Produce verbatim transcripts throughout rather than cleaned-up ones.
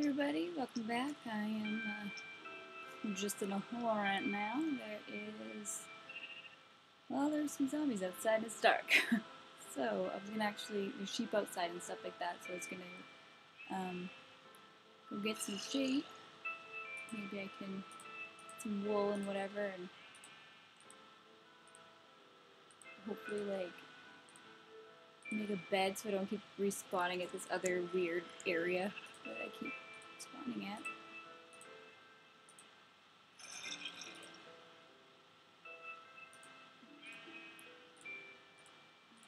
Hey everybody, welcome back. I am uh, just in a hole right now. There is, well, there's some zombies outside and it's dark. So I'm gonna actually, there's sheep outside and stuff like that, so it's gonna um, go get some sheep. Maybe I can get some wool and whatever, and hopefully like make a bed so I don't keep respawning at this other weird area that I keep spawning at.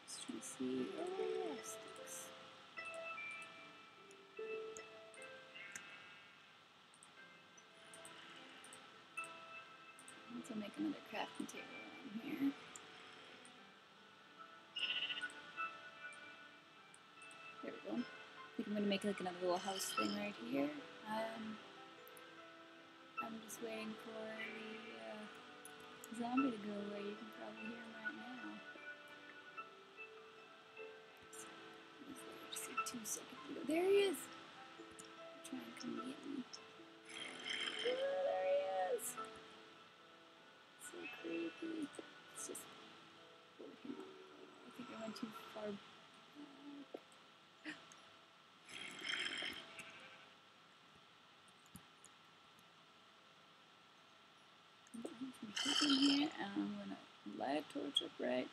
Just trying to see. Oh, yeah, sticks. I need to make another crafting table in here. There we go. I think I'm gonna make like another little house thing right here. Um, I'm just waiting for the uh, zombie to go away. You can probably hear him right now. Just like two seconds ago. There he is! Try and come get me. Oh, there he is! So creepy. It's just pull him up. I think I went too far. In here, and I'm gonna light a torch up right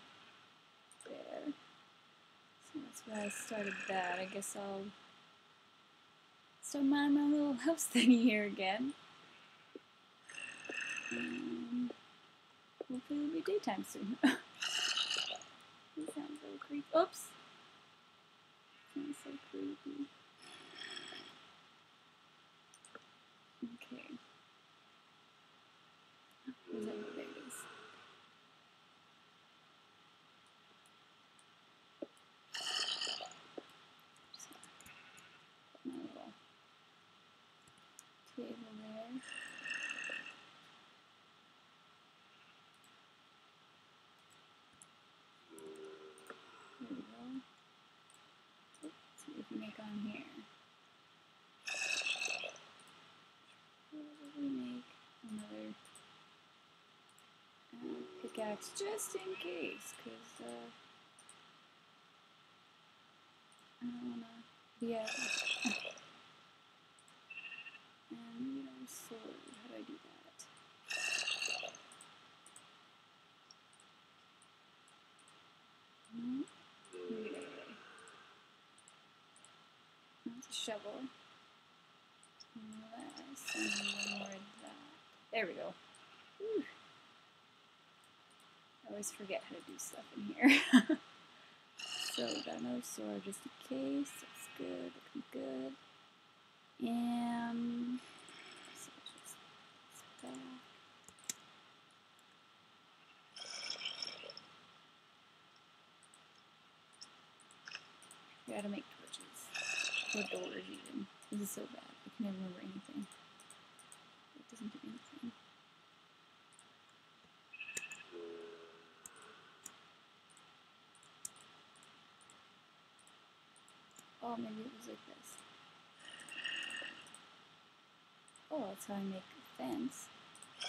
there. So that's where I started that. I guess I'll start mine my little house thingy here again. And hopefully it'll be daytime soon. That sounds so creepy. Oops! That sounds so creepy. Okay. There it is. Just put my little table there. There we go. Let's see what we can make on here. Probably make another pickaxe just in case, because uh, I don't want to be out. And you know, sword. How do I do that? Mm-hmm. Okay. That's a shovel. Unless I lowered that. There we go. Whew. I always forget how to do stuff in here. So we got another sword just in case. That's good, looking good. And so just back. I gotta make torches. Or doors even. This is so bad. I can never remember anything. It doesn't do anything. Oh, maybe it was like this. Oh, that's how I make a fence. Is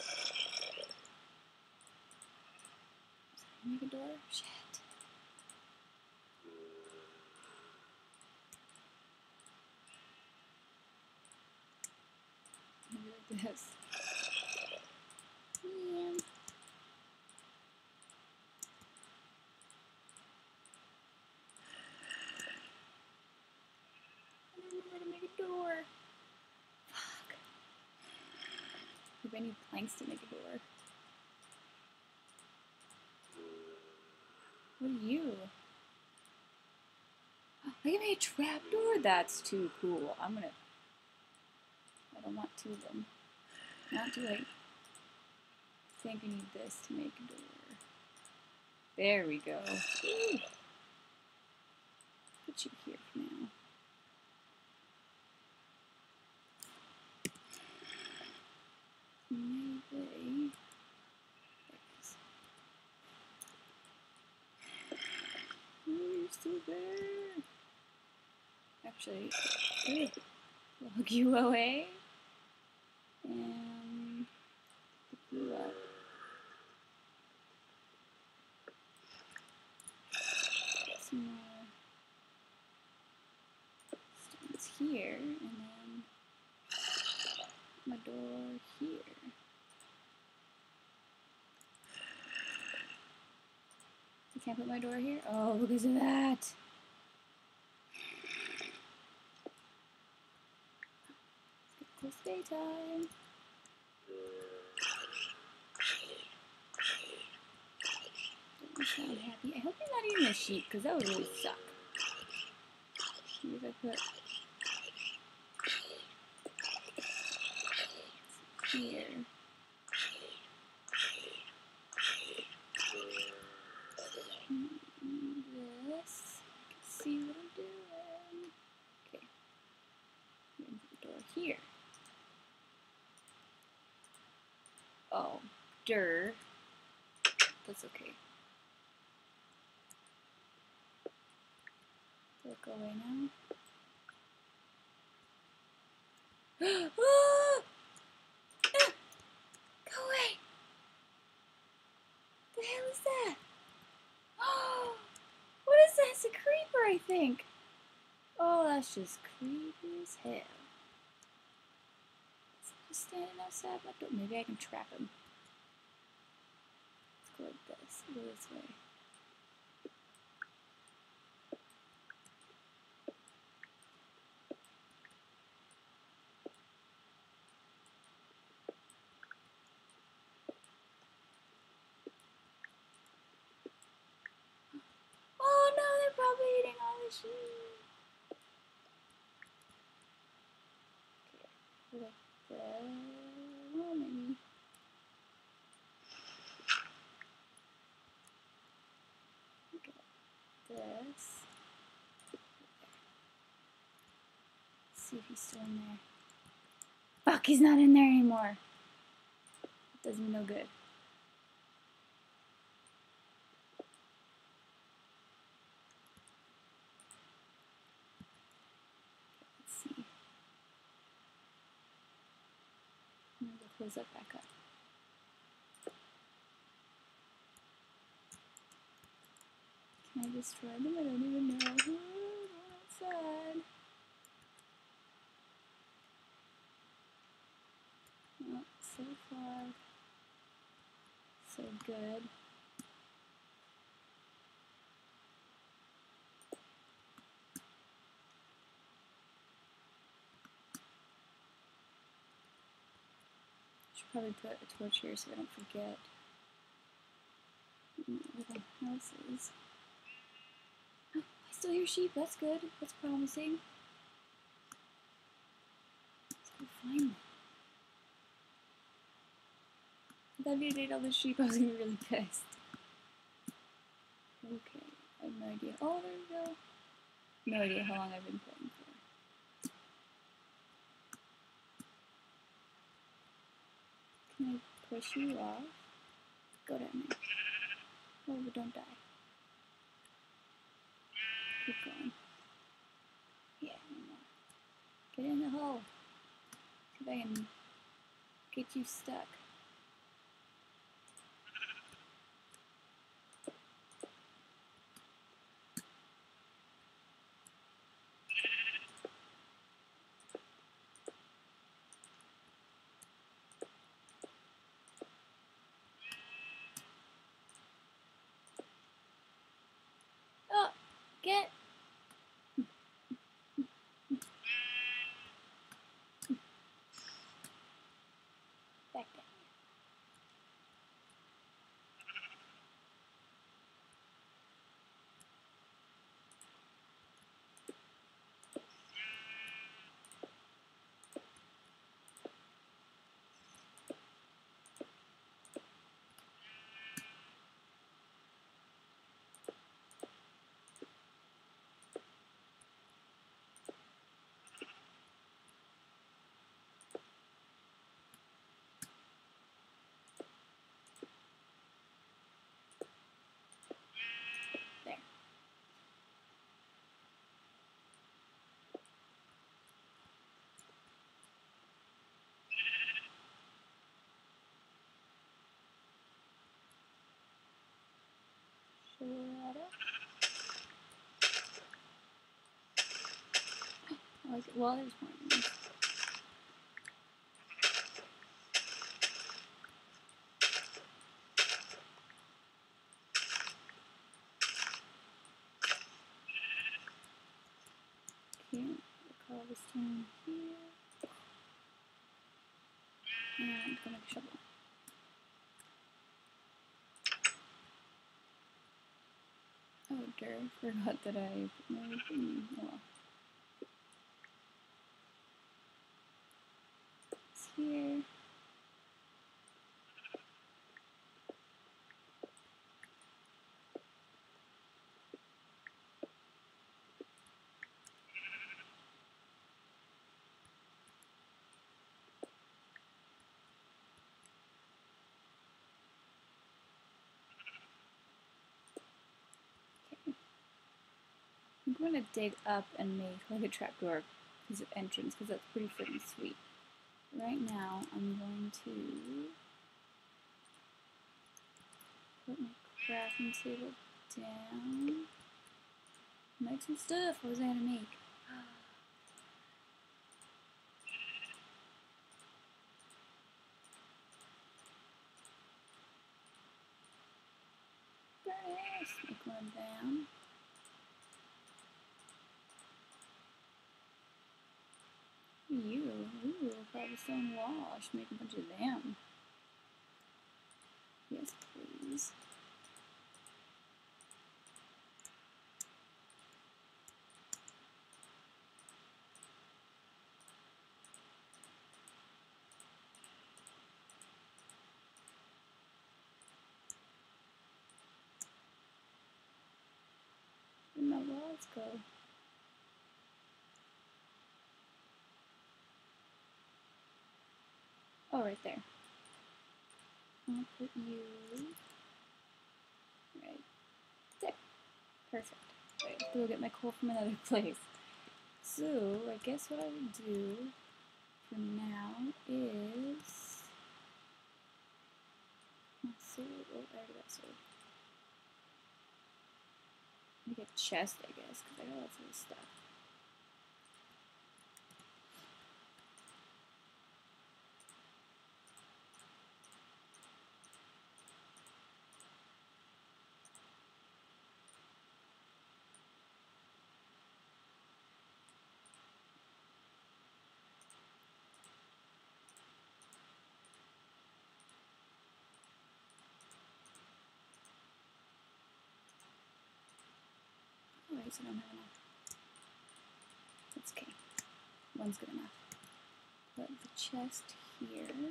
that how I make a door? Shit. Maybe like this. Yeah. I need planks to make a door. What are you? Oh, I can make a trap door. That's too cool. I'm gonna. I don't want two of them. Not too late. I think I need this to make a door. There we go. Ooh. Put you here for now. Maybe. Oh, you're still there. Actually, oh, log you away and pick you up. Some more stones here, and then my door here. I can't put my door here? Oh, because of that! It's daytime! Don't sound happy. I hope you're not eating a sheep, because that would really suck. Maybe if I put... here. This. See what I'm doing. Okay. I'm gonna put the door here. Oh, dirt. That's okay. Will it go away now? Ah! Ah! Go away! The hell is that? Oh, what is that? It's a creeper, I think. Oh, that's just creepy as hell. He's standing outside my door. Maybe I can trap him. Let's go like this. Go this way. Oh no, they're probably eating all the sheep. Okay. The well, maybe. Okay. This. Let's see if he's still in there. Fuck, he's not in there anymore. It does me no good. Close that back up. Can I destroy them? I don't even know. Ooh, that's sad. Oh, so far. So good. Probably put a torch here so I don't forget little houses. Oh, I still hear sheep. That's good. That's promising. Let's go find them. If I did eat all the sheep, I was gonna be really pissed. Okay, I have no idea. Oh, there we go. No idea how long I've been playing. Can I push you off? Go down there. Oh, but don't die. Keep going. Yeah, no more. Get in the hole. See if I can get you stuck. Get. Back down. Well, there's one. Okay, we'll call this thing here. And I'm gonna make a shovel. Oh dear, I forgot that I put my thing. Oh well. It's here. I'm gonna dig up and make like a trapdoor piece of entrance because that's pretty freaking sweet. Right now, I'm going to put my crafting table down. Make some stuff. What was I gonna make? Let's make one down. You, ooh, probably stone wall. I should make a bunch of them. Yes, please. Where'd my walls go? Oh, right there. I'll put you right there. Perfect. Right, I'll go get my coal from another place. So, I guess what I would do for now is... my sword. Oh, I already got sword. Make a chest, I guess, because I got lots of this stuff. So I don't have enough. That's okay. One's good enough. Put the chest here.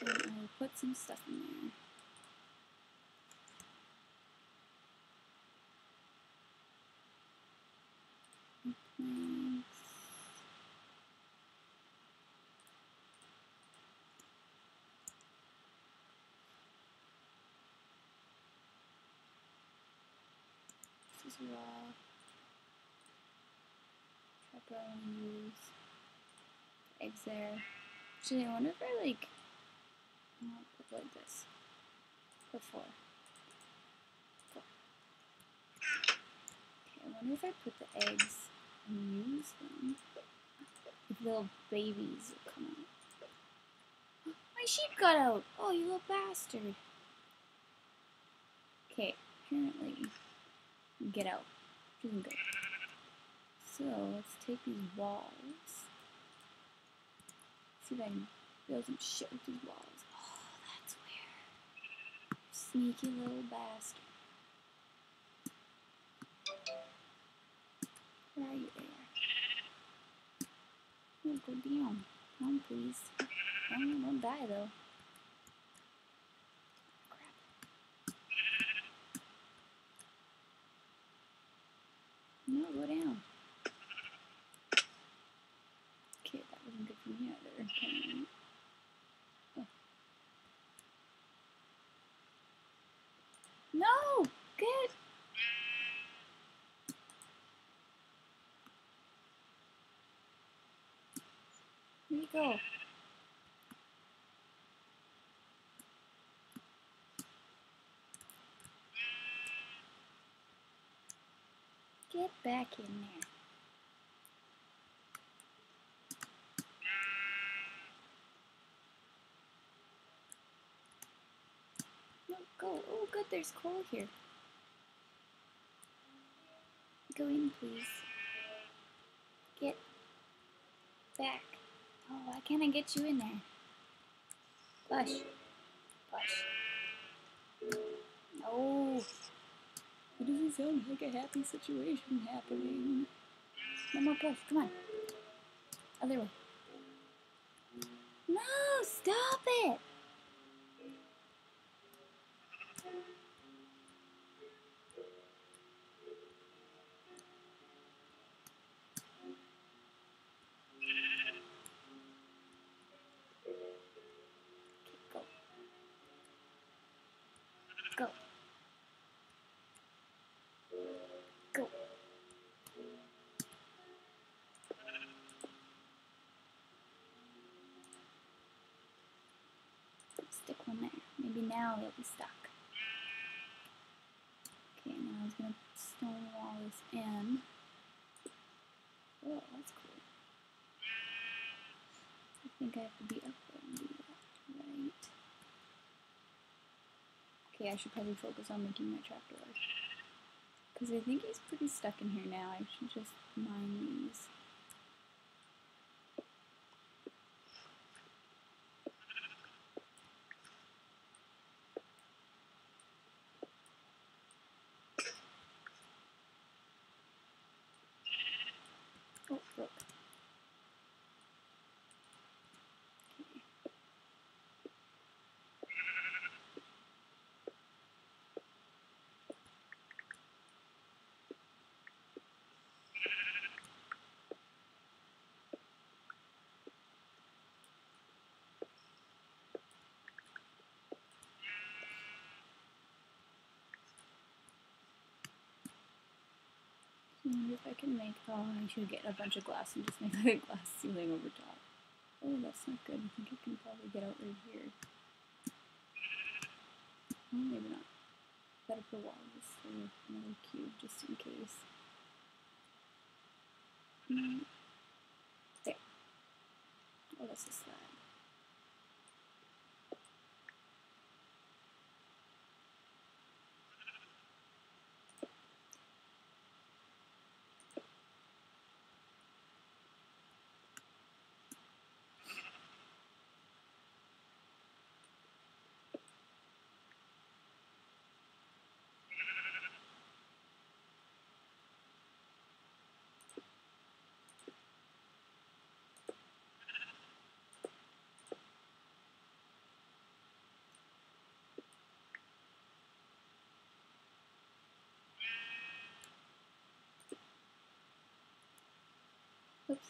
And I will put some stuff in there. Well, pepper and use eggs there. Actually, I wonder if I like I'll put like this. Put four. Four. Okay, I wonder if I put the eggs and use them. If little babies will come out. My sheep got out! Oh, you little bastard. Okay, apparently. Get out. Doing good. So let's take these walls. See if I can build some shit with these walls. Oh, that's where. Sneaky little bastard. Where are you there? Oh, go down. Come on, please. Don't, don't die though. No, go down. Okay, that wasn't good for me either. Okay. Oh. No! Good! There you go. Get back in there. coal. Oh good, there's coal here. Go in, please. Get back. Oh, why can't I get you in there? Push. Push. No. It doesn't sound like a happy situation happening. No more push. Come on. Other way. No, stop it. Stick one there. Maybe now they'll be stuck. Okay, now I was gonna stonewall this in. Oh, that's cool. I think I have to be up there and do that. Right. Okay, I should probably focus on making my trapdoor. Because I think he's pretty stuck in here now. I should just mine these. If I can make, oh, I should get a bunch of glass and just make like a glass ceiling over top. Oh, that's not good. I think I can probably get out right here. Oh, maybe not. Better put a wall in this little, another cube just in case. Mm. There. Oh, that's a slab. Oops.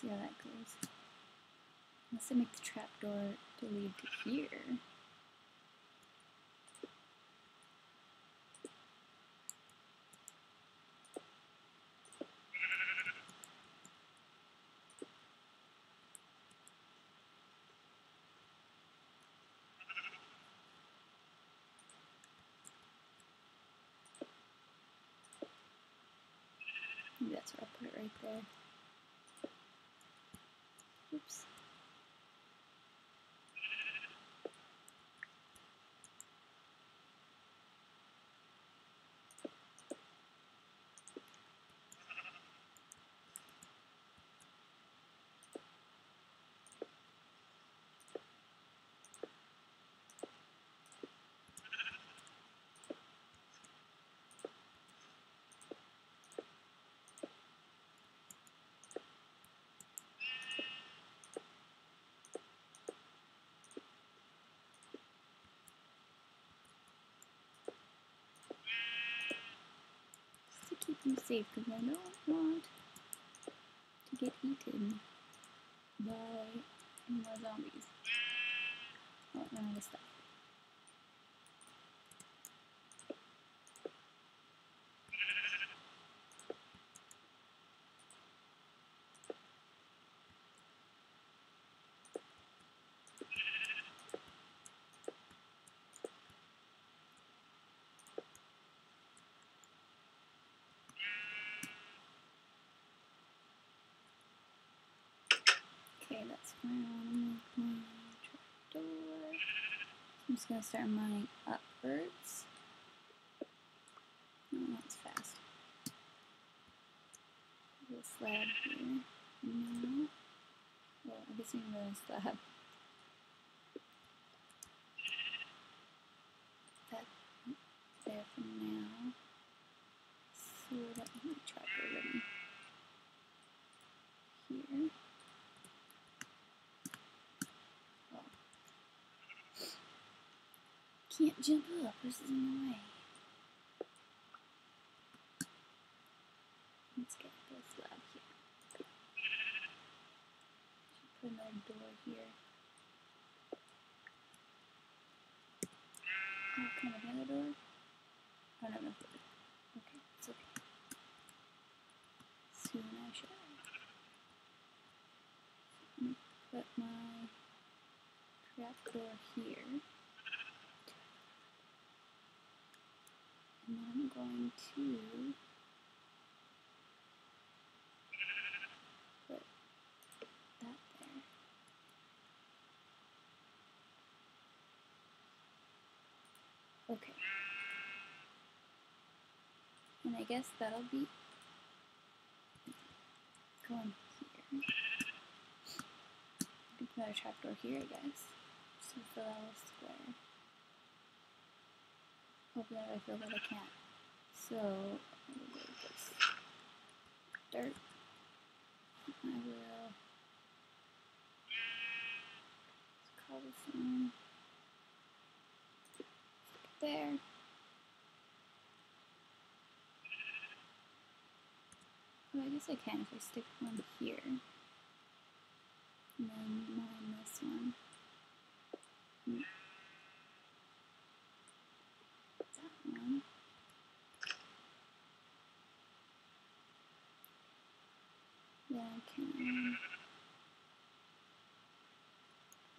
See how that goes. Unless I make the trapdoor to lead to here. Maybe that's where I'll put it right there. Oops. be safe because I don't want to get eaten by more zombies. Oh, none of this stuff. That's fine. I'm gonna I'm just gonna start mining upwards. Oh, that's fast. There's a slab here. No. Well, I guess we can go to the slab. That there for now. So that might try already. Here. Can't jump up, this is in the way. Let's get this lab here. Should put another door here. Oh, can I have another door? I don't know. Okay, it's okay. Soon I shall. Let me put my trap door here. And then I'm going to put that there. Okay. And I guess that'll be going here. I can put another trapdoor here, I guess. So fill out a square. Hopefully I feel that I can't. So, I will go with this dirt. I will call this in. There. Oh, I guess I can if I stick one here. And then mine this one. Mm. Then I can...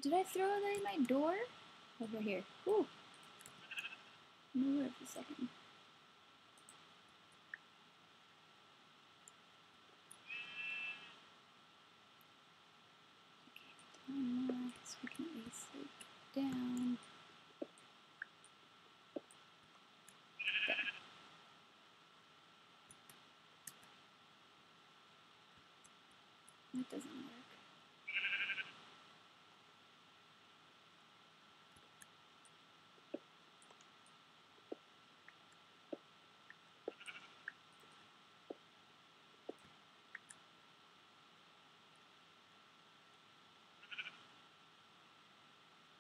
Did I throw that in my door? Over here. Ooh! Move it for a second. Okay, down so we can easily get down. It doesn't work.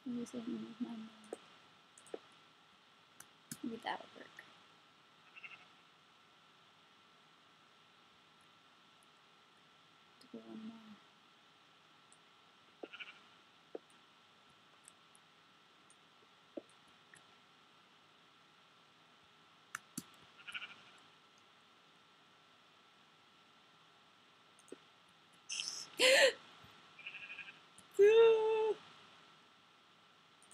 At least I can move my mind. Maybe that'll work. One more.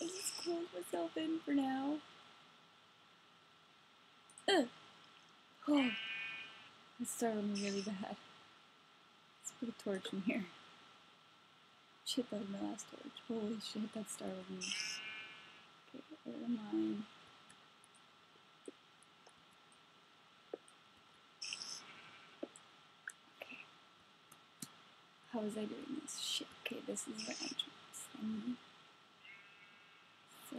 I just closed myself in for now. Ugh. Oh, it's starting really bad. Put a torch in here. Shit, that was my last torch. Holy shit, that startled me. Okay, where am I? Okay. How was I doing this? Shit, okay, this is the entrance. Um, so...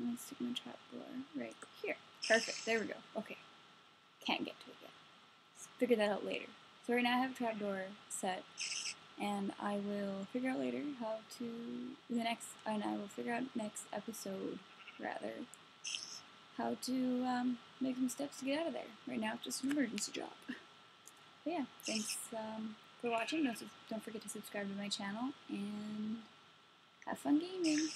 on my Sigma Chat blur right here. Perfect, there we go. Okay, can't get to it yet. Let's figure that out later. So right now I have a trapdoor set, and I will figure out later how to the next, and I will figure out next episode rather how to um, make some steps to get out of there. Right now it's just an emergency job. But yeah, thanks um, for watching. Don't, don't forget to subscribe to my channel and have fun gaming.